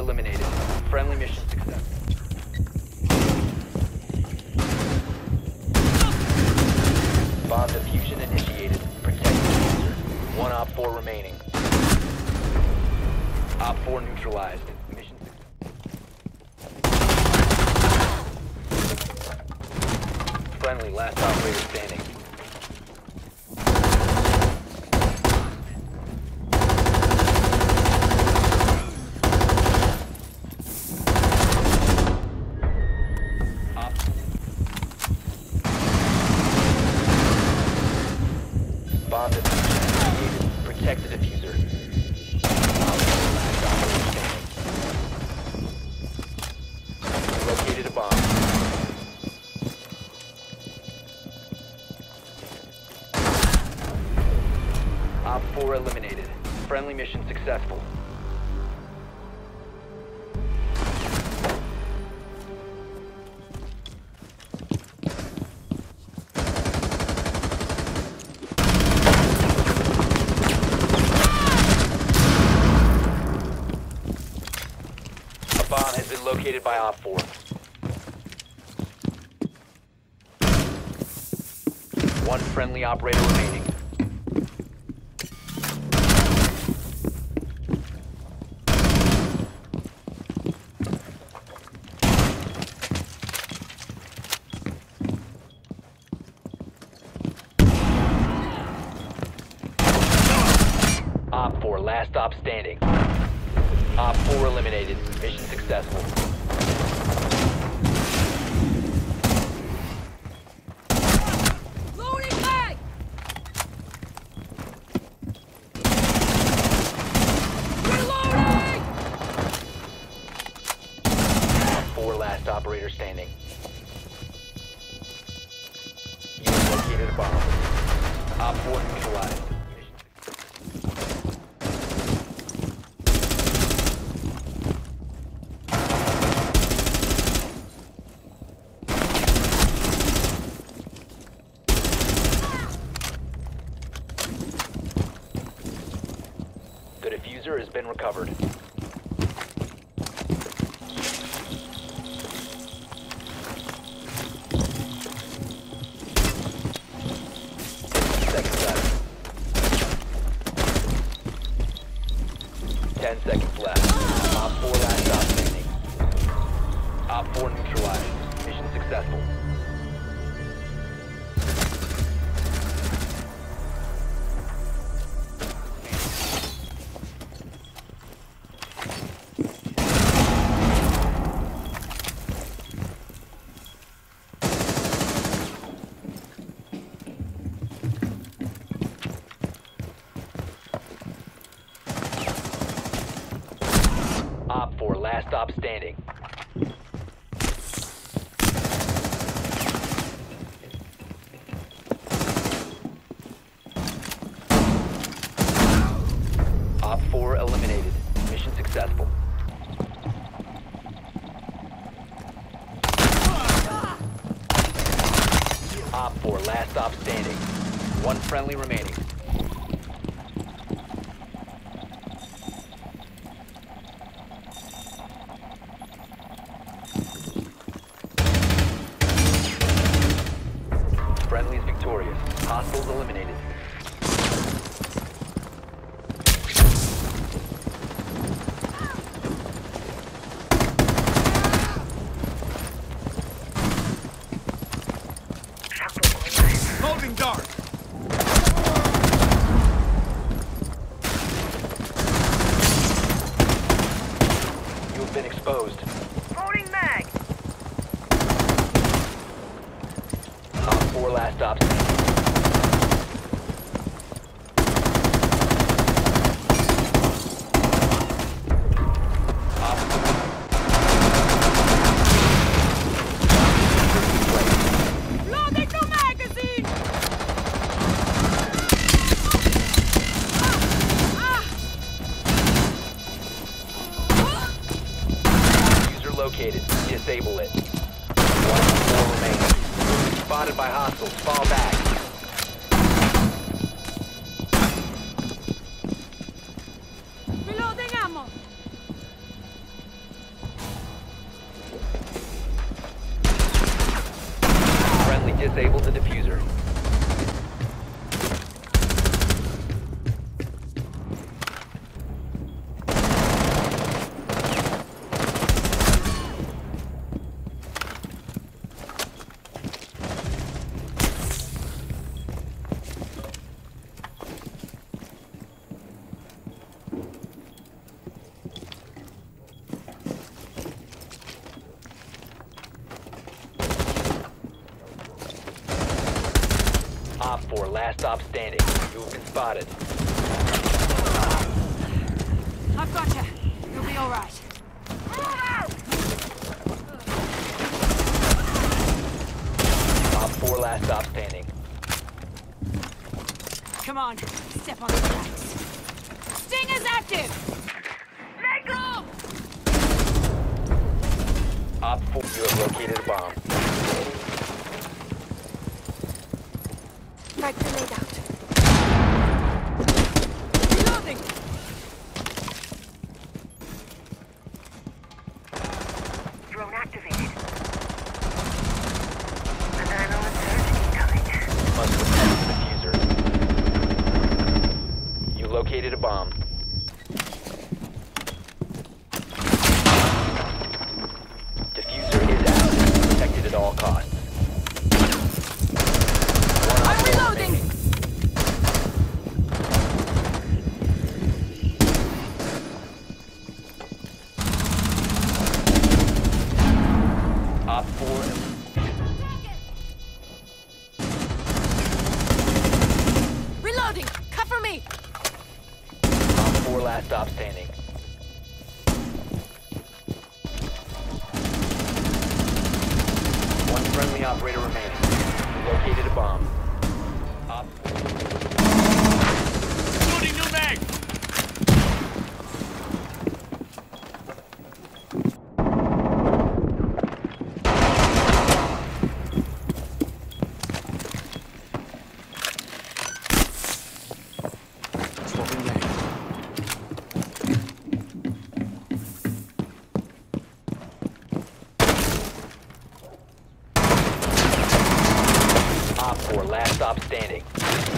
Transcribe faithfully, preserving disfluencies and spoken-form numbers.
were eliminated. Friendly mission success. Bomb diffusion initiated. Protect the user. One Op four remaining. Op four neutralized. Mission success. Friendly, last operator standing. Protect the diffuser. Located a bomb. Op four eliminated. Friendly mission successful. Bomb has been located by Op four. One friendly operator remaining. Op four, last op standing. Op four eliminated. Mission successful. Loading mag! Reloading! Op four last operator standing. You located a bomb. Op four neutralized. The diffuser has been recovered. ten seconds left. ten seconds left. Op four last op standing. Op four neutralized. Mission successful. Op four, last op standing. Op four eliminated. Mission successful. Op four, last op standing. One friendly remaining. Friendly is victorious. Hostiles eliminated. Holding dark. You have been exposed. Holding mag. Op four last op standing. Loading the magazine! User located. Disable it. One more remaining. Spotted by hostiles. Fall back. Reloading ammo. are last stop standing. You have been spotted. I've got you. You'll be all right. Op four last stop standing. Come on, step on the tracks. Stinger's active! Let go! Op four, you have located a bomb. Frag grenade out. Reloading! Drone activated. Banana surge incoming. Must protect the diffuser. You located a bomb. Diffuser is out. Protected at all costs. Stop standing. One friendly operator remaining. Located a bomb. Op. Loading new mag! Last stop standing.